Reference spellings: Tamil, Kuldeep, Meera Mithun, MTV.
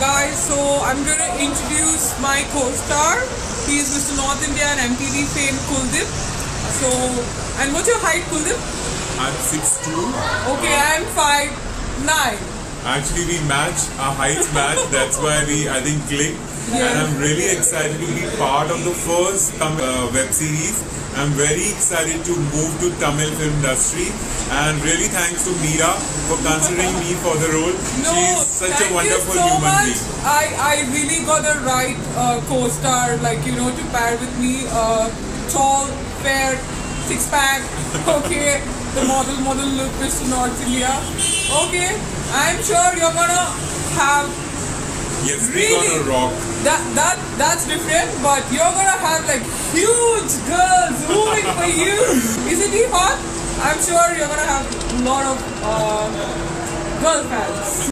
guys, so I'm going to introduce my co-star. He is Mr. North India and MTV fame Kuldeep. So, and what's your height, Kuldeep? I'm 6'2". Okay, I'm 5'9". Actually, we match, our heights match. That's why we, I think, click. Yeah. And I'm really excited to be part of the first web series. I'm very excited to move to Tamil film industry, and really thanks to Meera for considering me for the role. No, she's such a wonderful human being. I really got a right co-star, like, you know, to pair with me. Tall, fair, six-pack. Okay, the model look, Mr. North India. Okay, I'm sure you're gonna have. Yes, really, we're gonna rock. That's different, but you're gonna have like huge girls moving for you. Isn't he hot? I'm sure you're gonna have a lot of girl fans.